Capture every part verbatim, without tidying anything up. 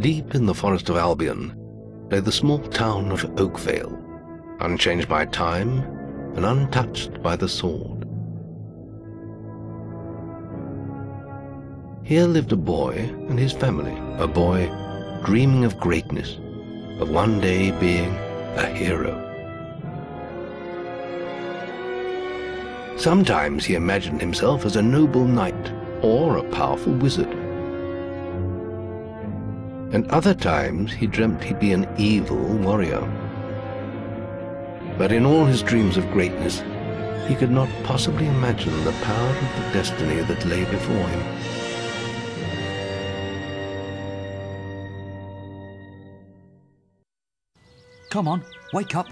Deep in the forest of Albion lay the small town of Oakvale, unchanged by time and untouched by the sword. Here lived a boy and his family, a boy dreaming of greatness, of one day being a hero. Sometimes he imagined himself as a noble knight or a powerful wizard. And other times he dreamt he'd be an evil warrior. But in all his dreams of greatness, he could not possibly imagine the power of the destiny that lay before him. Come on, wake up.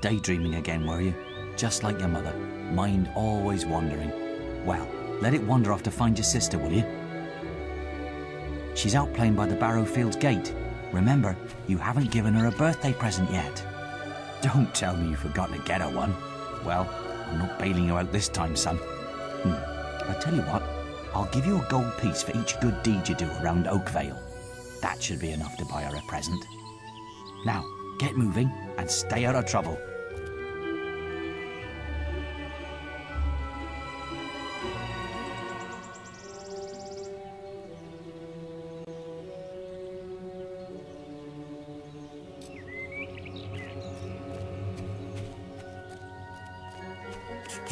Daydreaming again, were you? Just like your mother, mind always wandering. Well, let it wander off to find your sister, will you? She's out playing by the Barrowfields gate. Remember, you haven't given her a birthday present yet. Don't tell me you forgot to get her one. Well, I'm not bailing you out this time, son. Hmm. I'll tell you what, I'll give you a gold piece for each good deed you do around Oakvale. That should be enough to buy her a present. Now, get moving and stay out of trouble.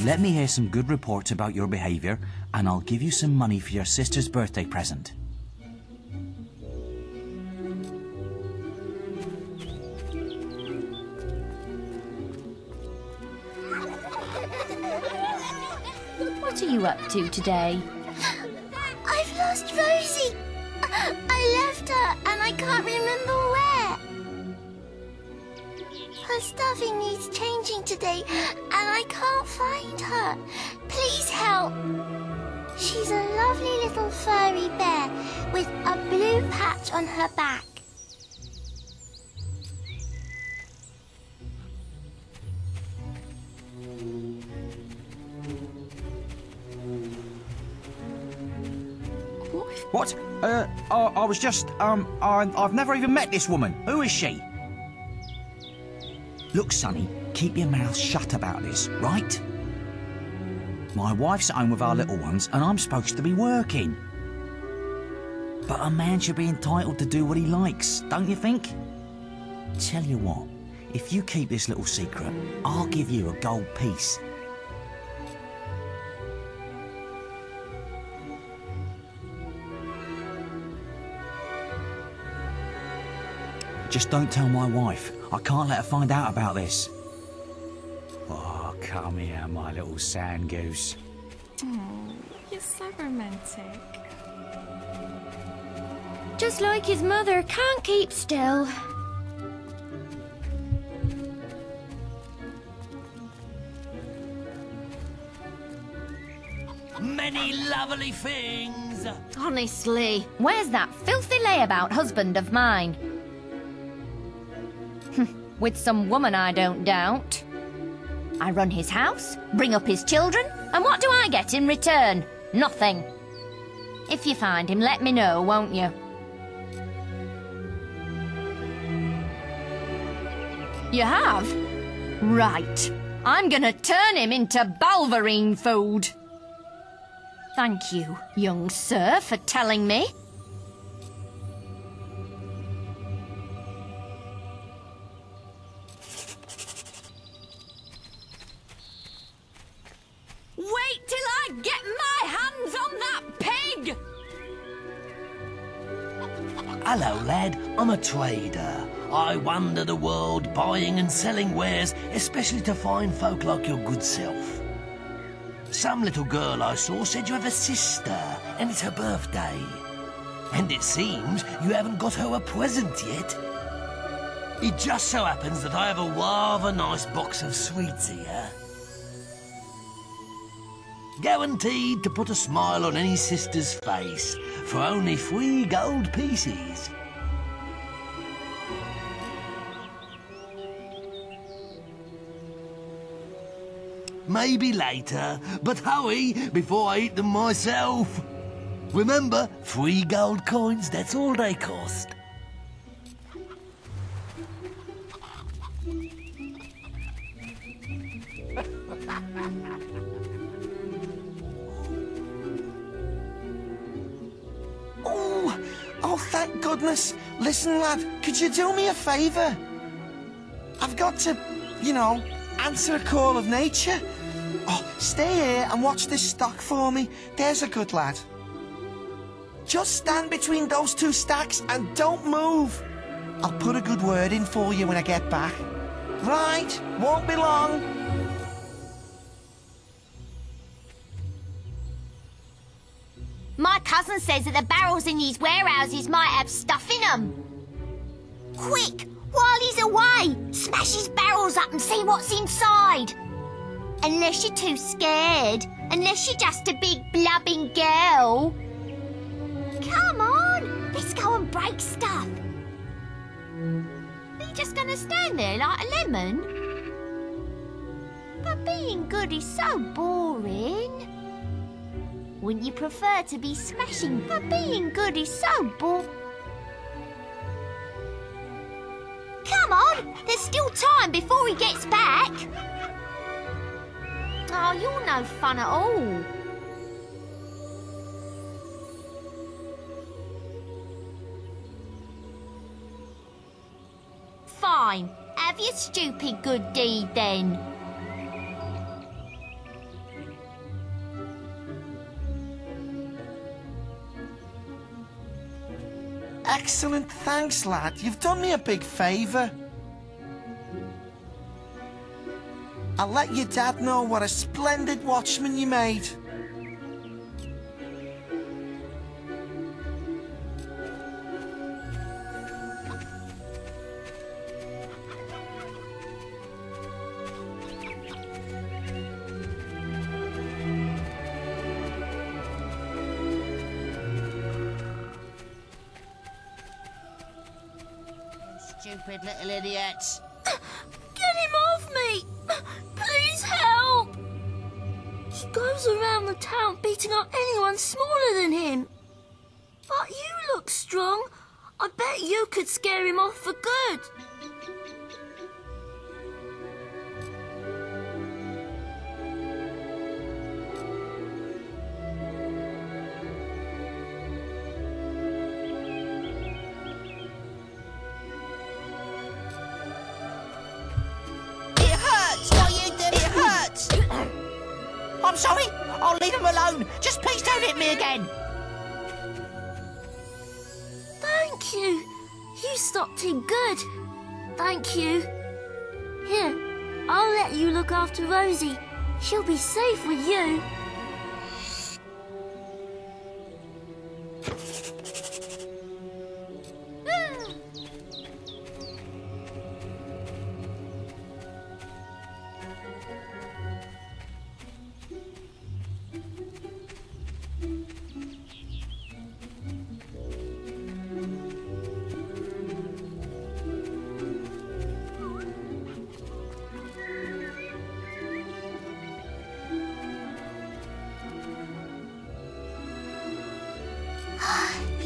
Let me hear some good reports about your behavior, and I'll give you some money for your sister's birthday present. What are you up to today? I've lost Rosie. I left her, and I can't remember where. Her stuffing needs changing today, and I can't find her. Please help. She's a lovely little furry bear with a blue patch on her back. What? Uh, I, I was just, um, I, I've never even met this woman. Who is she? Look, Sonny, keep your mouth shut about this, right? My wife's at home with our little ones, and I'm supposed to be working. But a man should be entitled to do what he likes, don't you think? Tell you what, if you keep this little secret, I'll give you a gold piece. Just don't tell my wife. I can't let her find out about this. Oh, come here, my little sand goose. Oh, you're so romantic. Just like his mother, can't keep still. Many lovely things. Honestly, where's that filthy layabout husband of mine? With some woman, I don't doubt. I run his house, bring up his children, and what do I get in return? Nothing. If you find him, let me know, won't you? You have? Right. I'm gonna turn him into Balverine food. Thank you, young sir, for telling me. Hello, lad. I'm a trader. I wander the world buying and selling wares, especially to find folk like your good self. Some little girl I saw said you have a sister, and it's her birthday. And it seems you haven't got her a present yet. It just so happens that I have a rather nice box of sweets here. Guaranteed to put a smile on any sister's face, for only three gold pieces. Maybe later, but hurry before I eat them myself. Remember, three gold coins, that's all they cost. Oh, oh, thank goodness. Listen, lad, could you do me a favour? I've got to, you know, answer a call of nature. Oh, stay here and watch this stock for me. There's a good lad. Just stand between those two stacks and don't move. I'll put a good word in for you when I get back. Right, won't be long. My cousin says that the barrels in these warehouses might have stuff in them. Quick, while he's away, smash his barrels up and see what's inside. Unless you're too scared. Unless you're just a big blubbing girl. Come on, let's go and break stuff. Are you just going to stand there like a lemon? But being good is so boring. Wouldn't you prefer to be smashing? But being good is so boring. Come on, there's still time before he gets back. Oh, you're no fun at all. Fine. Have your stupid good deed then. Excellent. Thanks, lad. You've done me a big favour. I'll let your dad know what a splendid watchman you made. Stupid little idiots. Get him off me! Please help! He goes around the town beating up anyone smaller than him. But you look strong. I bet you could scare him off for good. I'm sorry, I'll leave him alone. Just please don't hit me again. Thank you. You stopped him good. Thank you. Here, I'll let you look after Rosie. She'll be safe with you.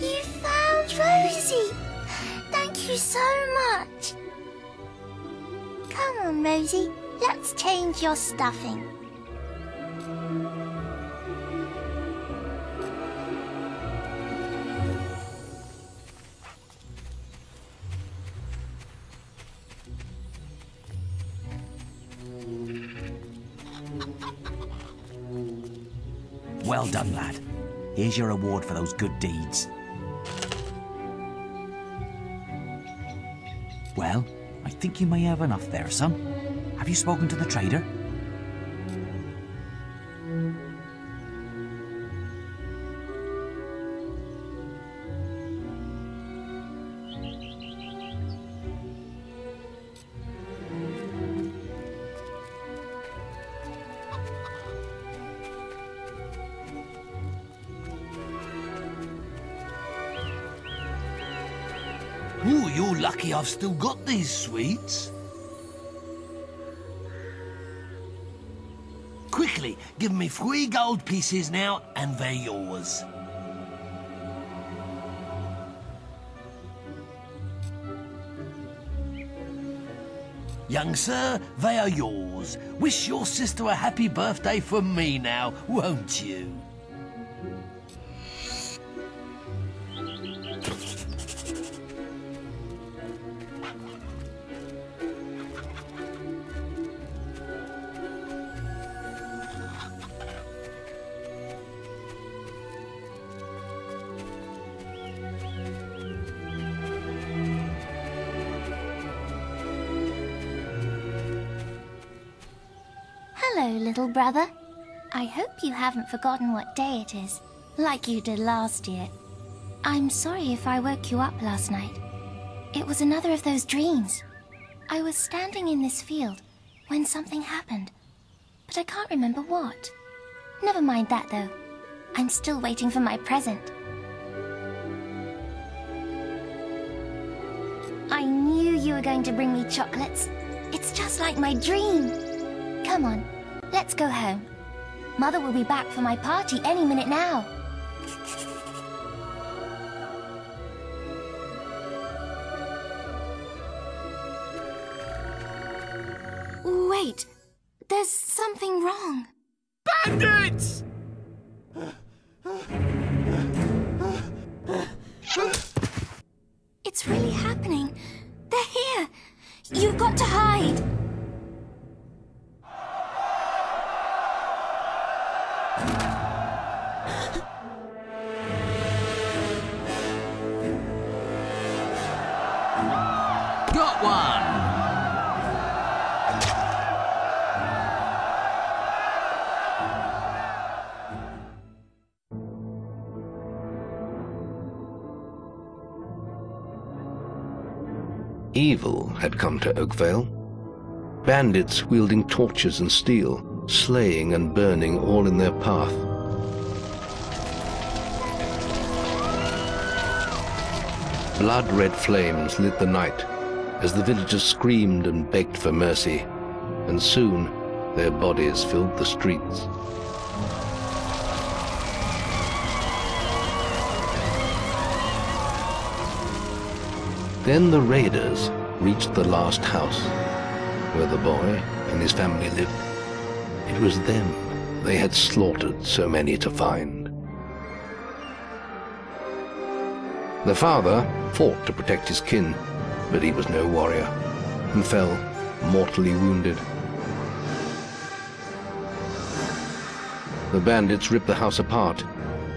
You found Rosie! Thank you so much! Come on, Rosie, let's change your stuffing. Well done, lad. Here's your reward for those good deeds. Well, I think you may have enough there, son. Have you spoken to the trader? Ooh, you're lucky I've still got these sweets. Quickly, give me three gold pieces now, and they're yours. Young sir, they are yours. Wish your sister a happy birthday from me now, won't you? Little brother, I hope you haven't forgotten what day it is, like you did last year. I'm sorry if I woke you up last night. It was another of those dreams. I was standing in this field when something happened, but I can't remember what. Never mind that though. I'm still waiting for my present. I knew you were going to bring me chocolates. It's just like my dream. Come on. Let's go home. Mother will be back for my party any minute now. Wait, there's something wrong. Bandits! It's really happening. They're here. You've got to hide. Evil had come to Oakvale. Bandits wielding torches and steel, slaying and burning all in their path. Blood-red flames lit the night as the villagers screamed and begged for mercy, and soon their bodies filled the streets. Then the raiders reached the last house, where the boy and his family lived. It was them they had slaughtered so many to find. The father fought to protect his kin, but he was no warrior, and fell mortally wounded. The bandits ripped the house apart,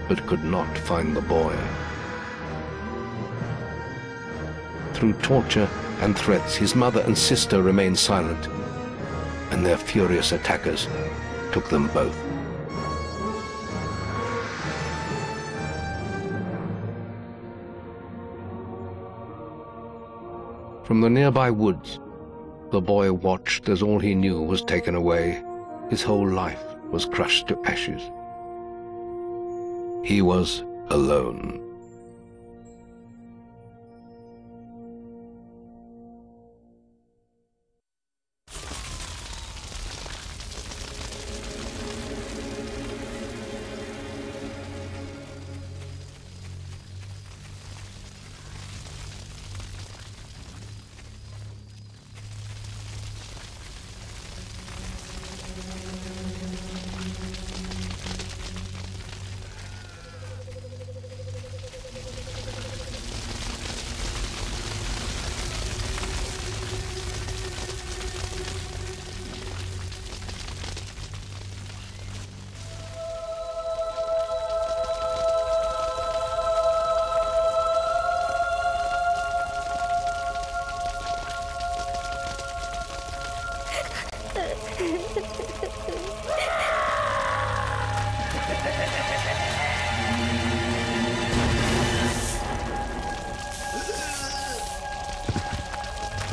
but could not find the boy. Through torture and threats, his mother and sister remained silent, and their furious attackers took them both. From the nearby woods, the boy watched as all he knew was taken away. His whole life was crushed to ashes. He was alone.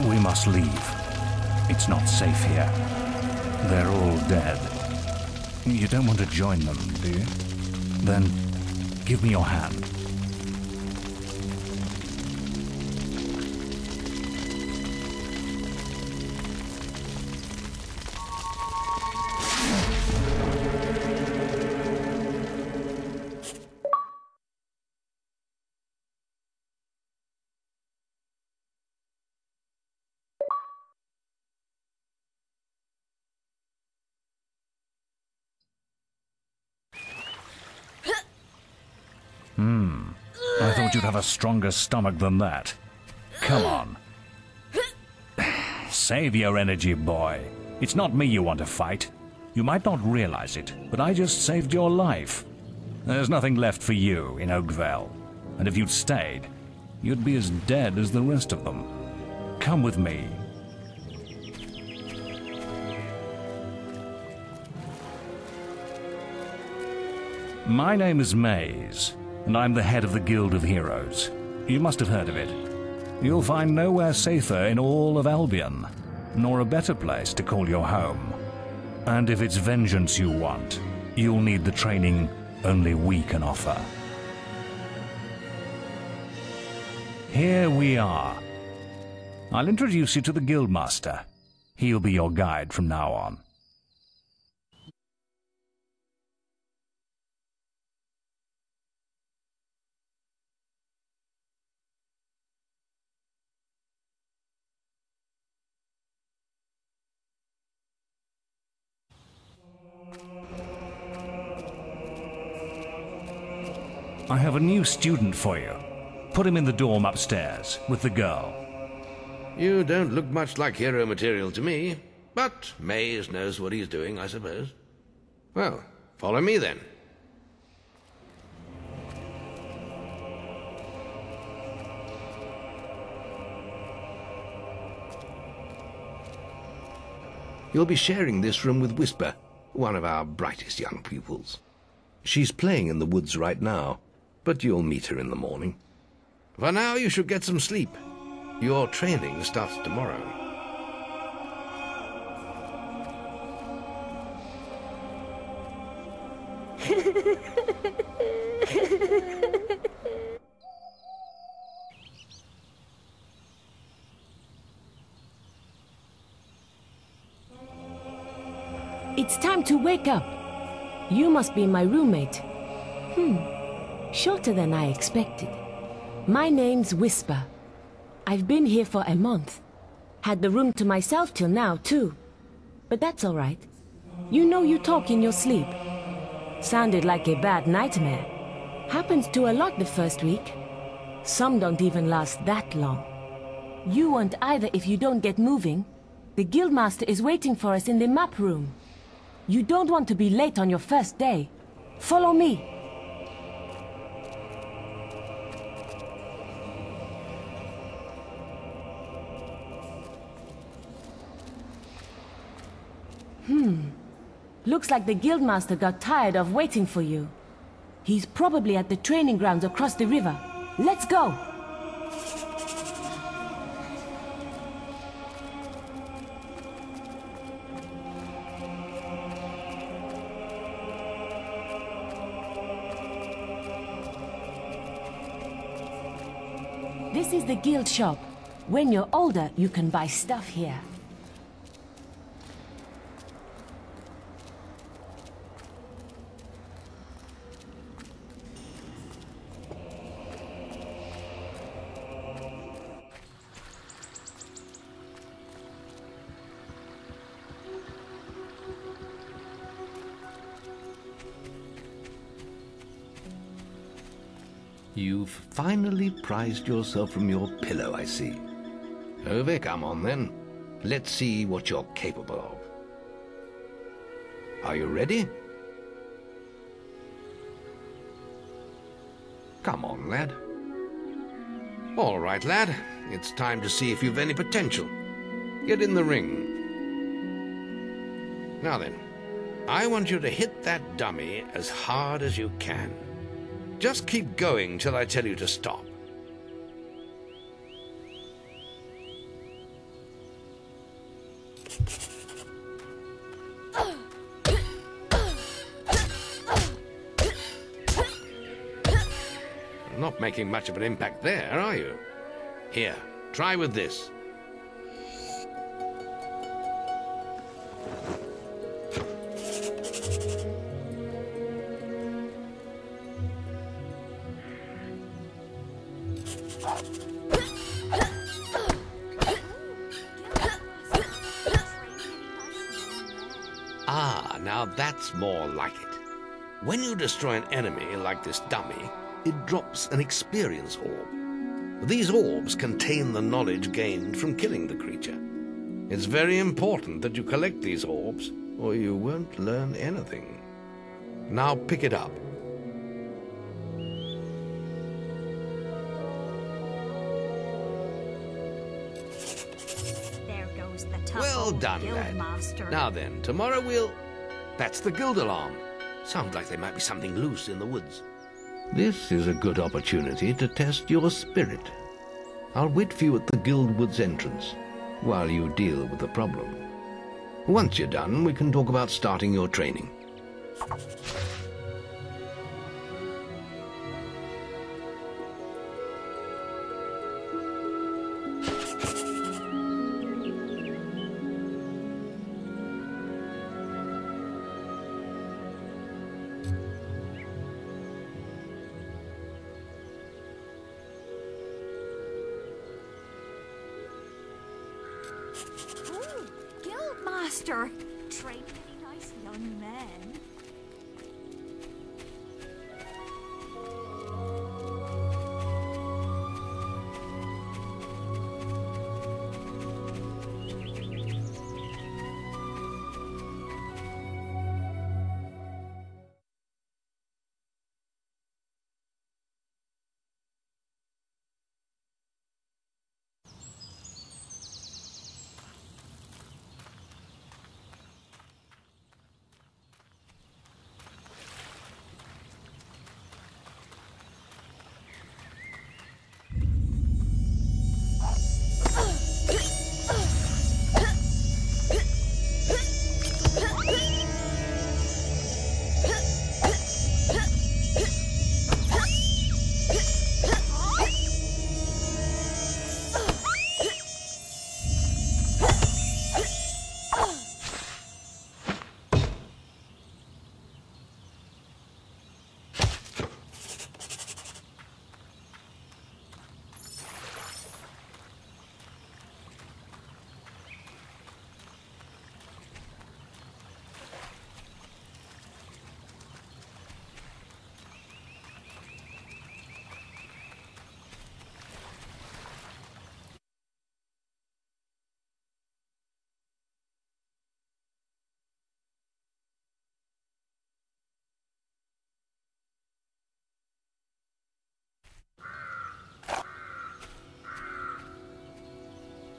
We must leave. It's not safe here. They're all dead. You don't want to join them, do you? Then give me your hand. thought you'd have a stronger stomach than that. Come on. Save your energy, boy. It's not me you want to fight. You might not realize it, but I just saved your life. There's nothing left for you in Oakvale. And if you'd stayed, you'd be as dead as the rest of them. Come with me. My name is Maze, and I'm the head of the Guild of Heroes. You must have heard of it. You'll find nowhere safer in all of Albion, nor a better place to call your home. And if it's vengeance you want, you'll need the training only we can offer. Here we are. I'll introduce you to the Guildmaster. He'll be your guide from now on. I have a new student for you. Put him in the dorm upstairs, with the girl. You don't look much like hero material to me, but Maze knows what he's doing, I suppose. Well, follow me then. You'll be sharing this room with Whisper, one of our brightest young pupils. She's playing in the woods right now, but you'll meet her in the morning. For now, you should get some sleep. Your training starts tomorrow. It's time to wake up. You must be my roommate. Hmm, shorter than I expected. My name's Whisper. I've been here for a month. Had the room to myself till now, too. But that's all right. You know you talk in your sleep. Sounded like a bad nightmare. Happens to a lot the first week. Some don't even last that long. You won't either if you don't get moving. The Guildmaster is waiting for us in the map room. You don't want to be late on your first day. Follow me. Hmm. Looks like the Guildmaster got tired of waiting for you. He's probably at the training grounds across the river. Let's go! This is the guild shop. When you're older, you can buy stuff here. You've finally prized yourself from your pillow, I see. Over, come on then. Let's see what you're capable of. Are you ready? Come on, lad. All right, lad. It's time to see if you've any potential. Get in the ring. Now then, I want you to hit that dummy as hard as you can. Just keep going till I tell you to stop. Not making much of an impact there, are you? Here, try with this. Now that's more like it. When you destroy an enemy like this dummy, it drops an experience orb. These orbs contain the knowledge gained from killing the creature. It's very important that you collect these orbs, or you won't learn anything. Now pick it up. There goes the tough well done, Guildmaster. Lad. Now then, tomorrow we'll... That's the guild alarm. Sounds like there might be something loose in the woods. This is a good opportunity to test your spirit. I'll wait for you at the Guildwoods entrance, while you deal with the problem. Once you're done, we can talk about starting your training. Master, train a nice young man.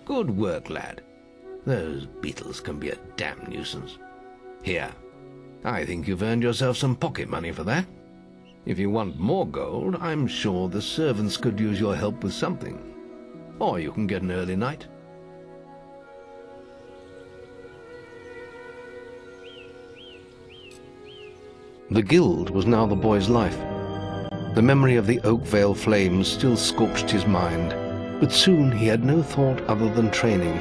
Good work, lad. Those beetles can be a damn nuisance. Here, I think you've earned yourself some pocket money for that. If you want more gold, I'm sure the servants could use your help with something. Or you can get an early night. The guild was now the boy's life. The memory of the Oakvale flames still scorched his mind. But soon he had no thought other than training,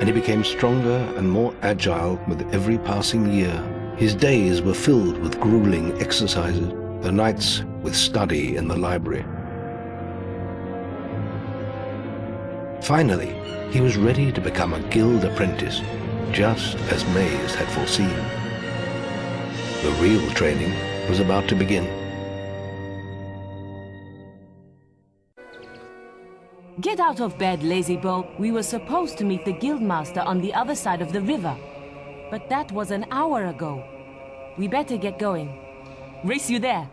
and he became stronger and more agile with every passing year. His days were filled with grueling exercises, the nights with study in the library. Finally, he was ready to become a guild apprentice, just as Maze had foreseen. The real training was about to begin. Get out of bed, lazy Bo. We were supposed to meet the Guildmaster on the other side of the river. But that was an hour ago. We better get going. Race you there.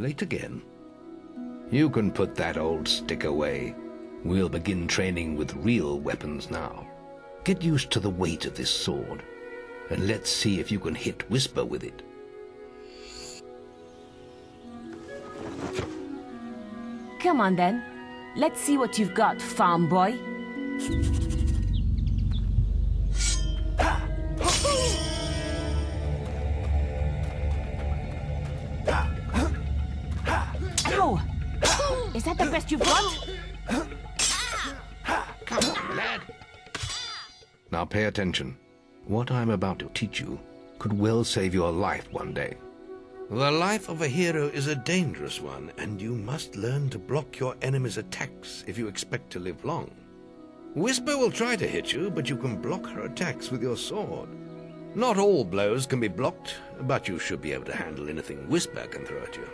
Late again. You can put that old stick away. We'll begin training with real weapons now. Get used to the weight of this sword, and let's see if you can hit Whisper with it. Come on then. Let's see what you've got, farm boy. Ow! Is that the best you've got? Come on, lad. Now pay attention. What I'm about to teach you could well save your life one day. The life of a hero is a dangerous one, and you must learn to block your enemy's attacks if you expect to live long. Whisper will try to hit you, but you can block her attacks with your sword. Not all blows can be blocked, but you should be able to handle anything Whisper can throw at you.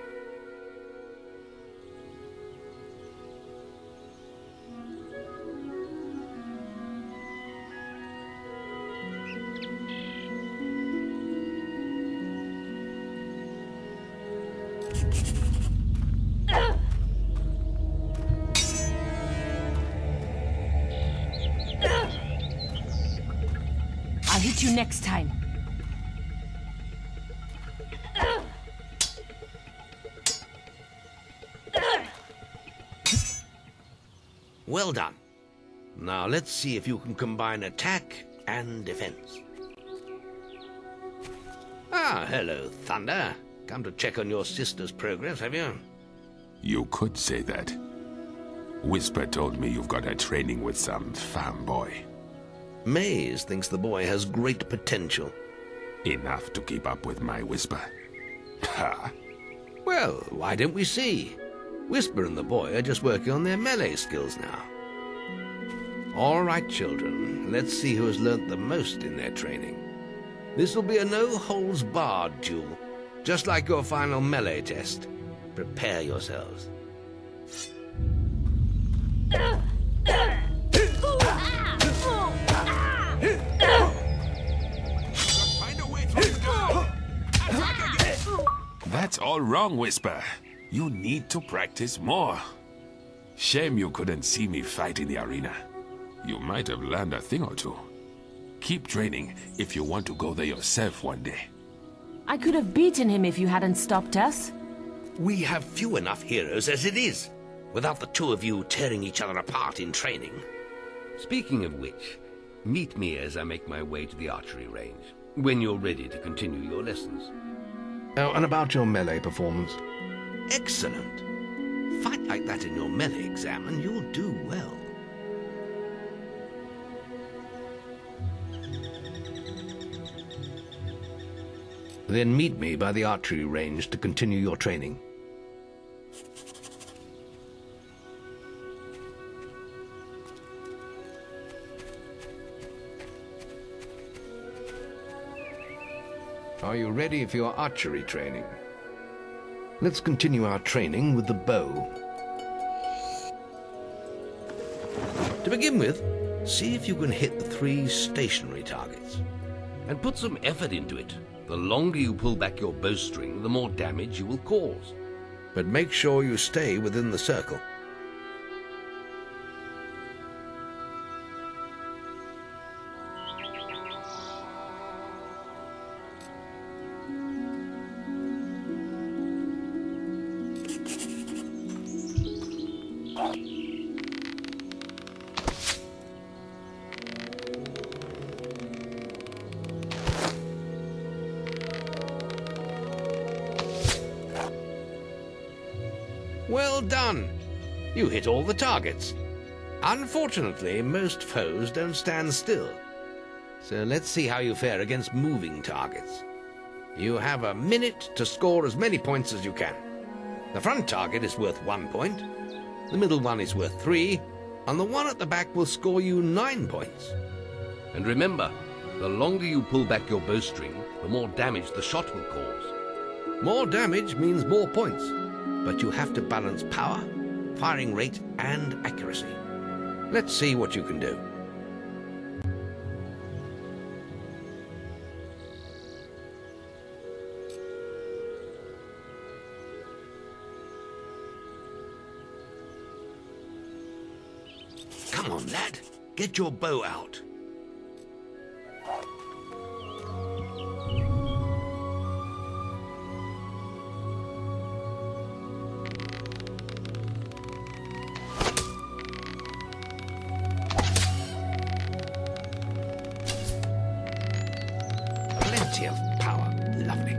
I'll hit you next time. Well done. Now let's see if you can combine attack and defense. Ah, hello, Thunder. Come to check on your sister's progress, have you? You could say that. Whisper told me you've got her training with some farm boy. Maze thinks the boy has great potential. Enough to keep up with my Whisper. Ha! Well, why don't we see? Whisper and the boy are just working on their melee skills now. All right, children, let's see who has learnt the most in their training. This will be a no-holds-barred duel. Just like your final melee test. Prepare yourselves. That's all wrong, Whisper. You need to practice more. Shame you couldn't see me fight in the arena. You might have learned a thing or two. Keep training if you want to go there yourself one day. I could have beaten him if you hadn't stopped us. We have few enough heroes as it is, without the two of you tearing each other apart in training. Speaking of which, meet me as I make my way to the archery range, when you're ready to continue your lessons. Oh, and about your melee performance? Excellent. Fight like that in your melee exam and you'll do well. Then meet me by the archery range to continue your training. Are you ready for your archery training? Let's continue our training with the bow. To begin with, see if you can hit the three stationary targets. And put some effort into it. The longer you pull back your bowstring, the more damage you will cause. But make sure you stay within the circle. Well done! You hit all the targets. Unfortunately, most foes don't stand still. So let's see how you fare against moving targets. You have a minute to score as many points as you can. The front target is worth one point, the middle one is worth three, and the one at the back will score you nine points. And remember, the longer you pull back your bowstring, the more damage the shot will cause. More damage means more points. But you have to balance power, firing rate, and accuracy. Let's see what you can do. Come on, lad. Get your bow out. plenty of power. Lovely.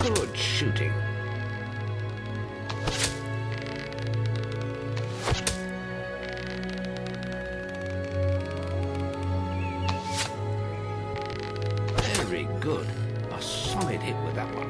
Good shooting. Very good. A solid hit with that one.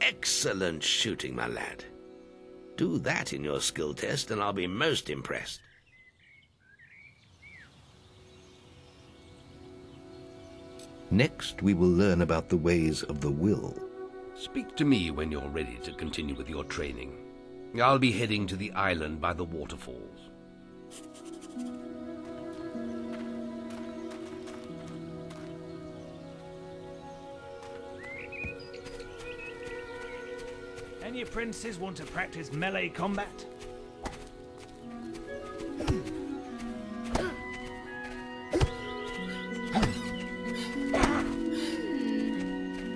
Excellent shooting, my lad. Do that in your skill test, and I'll be most impressed. Next, we will learn about the ways of the will. Speak to me when you're ready to continue with your training. I'll be heading to the island by the waterfalls. Any apprentices want to practice melee combat?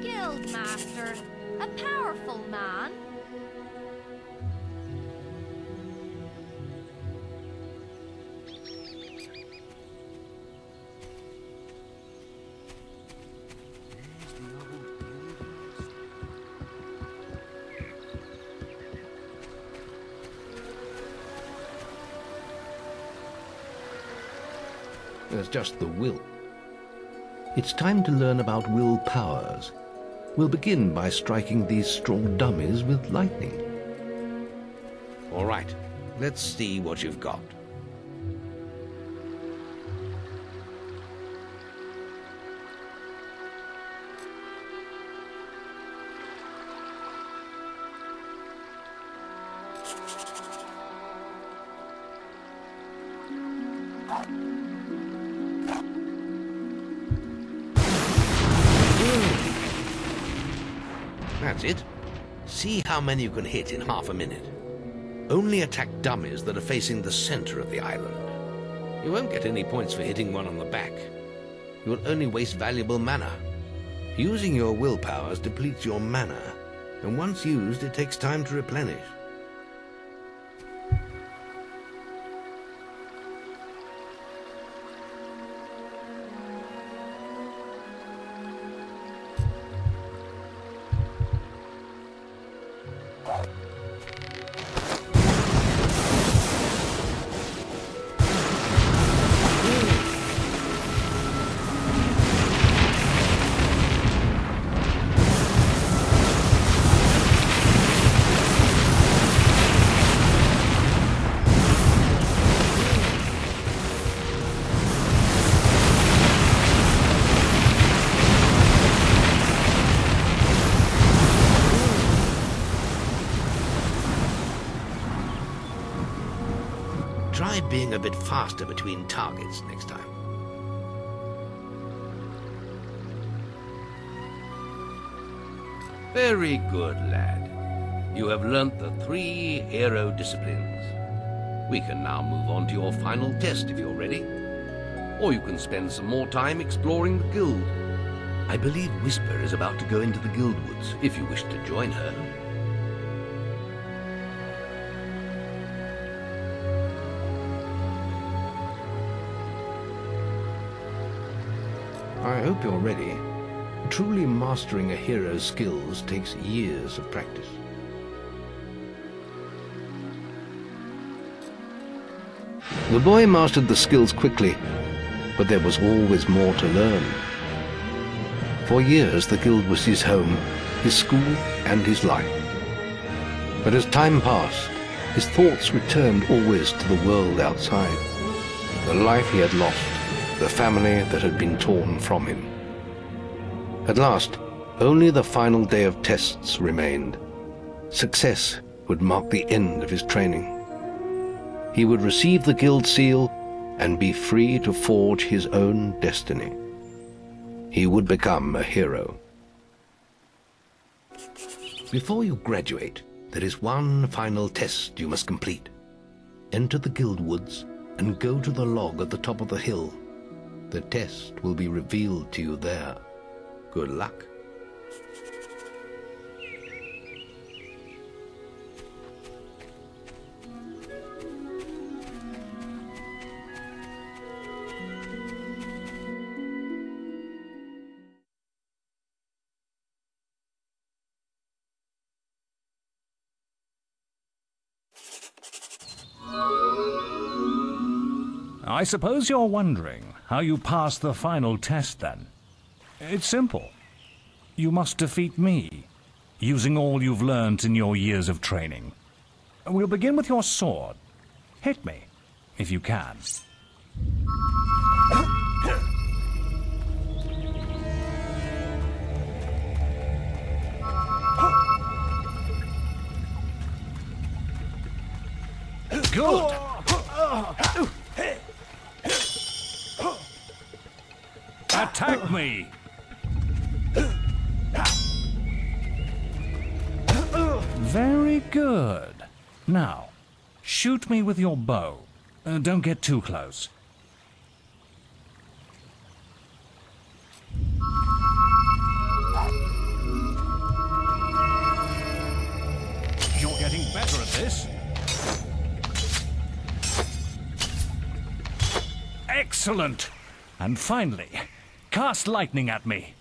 Guildmaster, a powerful man. There's just the will. It's time to learn about will powers. We'll begin by striking these straw dummies with lightning. All right, let's see what you've got. It. See how many you can hit in half a minute. Only attack dummies that are facing the center of the island. You won't get any points for hitting one on the back. You will only waste valuable mana. Using your will powers depletes your mana, and once used, it takes time to replenish. Try being a bit faster between targets next time. Very good, lad. You have learnt the three hero disciplines. We can now move on to your final test if you're ready. Or you can spend some more time exploring the guild. I believe Whisper is about to go into the Guildwoods if you wish to join her. I hope you're ready. Truly mastering a hero's skills takes years of practice. The boy mastered the skills quickly, but there was always more to learn. For years, the guild was his home, his school, and his life. But as time passed, his thoughts returned always to the world outside, the life he had lost, the family that had been torn from him. At last, only the final day of tests remained. Success would mark the end of his training. he would receive the guild seal and be free to forge his own destiny. He would become a hero. Before you graduate, there is one final test you must complete. Enter the Guildwoods and go to the log at the top of the hill. The test will be revealed to you there. Good luck. I suppose you're wondering how you pass the final test, then. It's simple. You must defeat me, using all you've learnt in your years of training. We'll begin with your sword. Hit me, if you can. Good! Attack me! Very good. Now, shoot me with your bow. Uh, don't get too close. You're getting better at this. Excellent! And finally, cast lightning at me.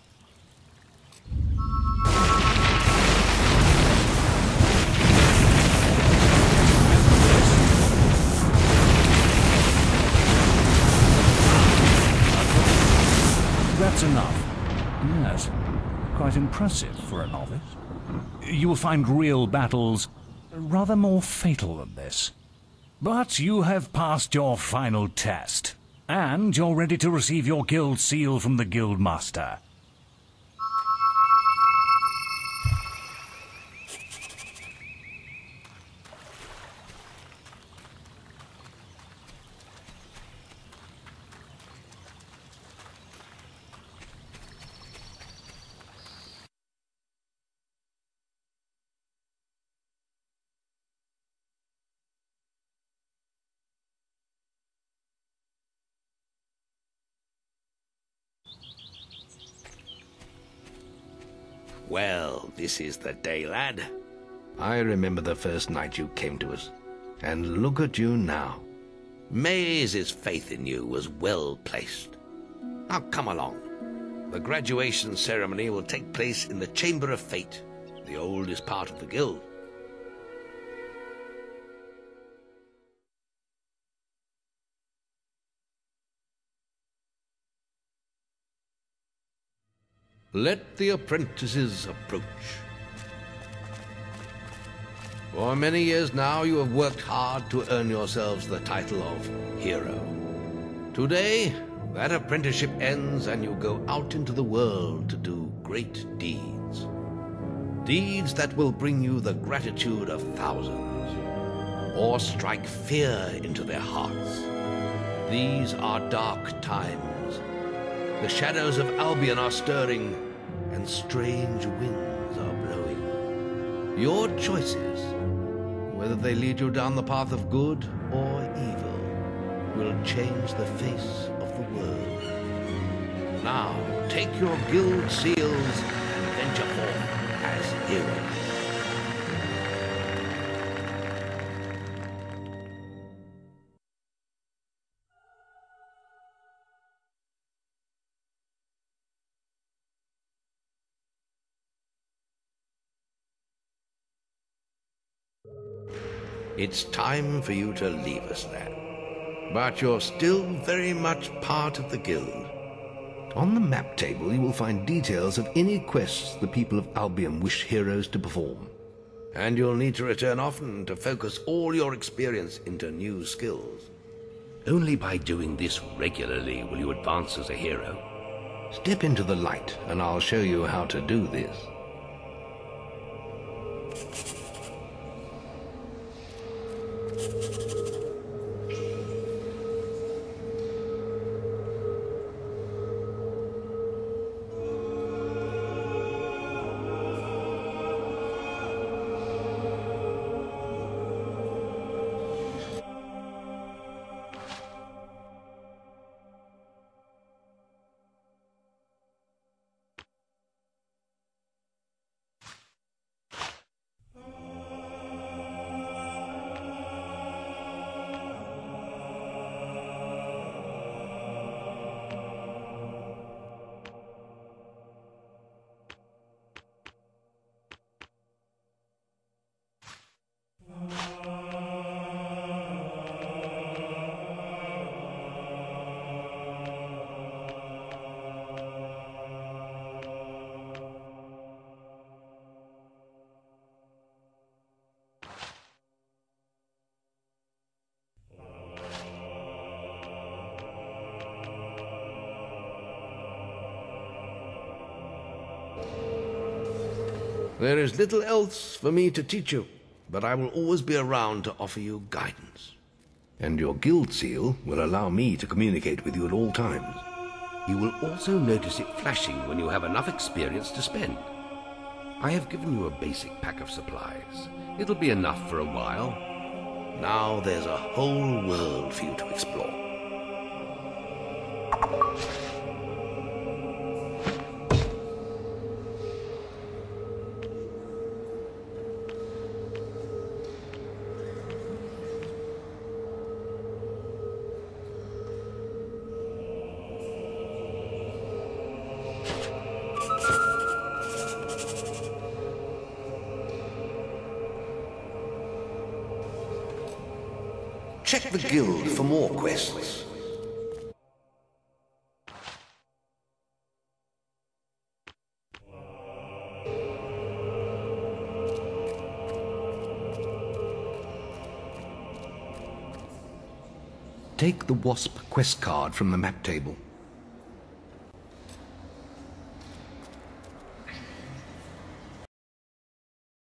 That's enough. Yes, quite impressive for a novice. You will find real battles rather more fatal than this. But you have passed your final test. And you're ready to receive your guild seal from the Guildmaster. Well, this is the day, lad. I remember the first night you came to us, and look at you now. Maze's faith in you was well placed. Now come along. The graduation ceremony will take place in the Chamber of Fate, the oldest part of the guild. Let the apprentices approach. For many years now, you have worked hard to earn yourselves the title of hero. Today, that apprenticeship ends and you go out into the world to do great deeds. Deeds that will bring you the gratitude of thousands, or strike fear into their hearts. These are dark times. The shadows of Albion are stirring, and strange winds are blowing. Your choices, whether they lead you down the path of good or evil, will change the face of the world. Now, take your guild seals and venture forth as heroes. It's time for you to leave us then. But you're still very much part of the guild. On the map table you will find details of any quests the people of Albion wish heroes to perform. And you'll need to return often to focus all your experience into new skills. Only by doing this regularly will you advance as a hero. Step into the light and I'll show you how to do this. There is little else for me to teach you, but I will always be around to offer you guidance. And your guild seal will allow me to communicate with you at all times. You will also notice it flashing when you have enough experience to spend. I have given you a basic pack of supplies. It'll be enough for a while. Now there's a whole world for you to explore. Check the guild for more quests. Take the Wasp quest card from the map table.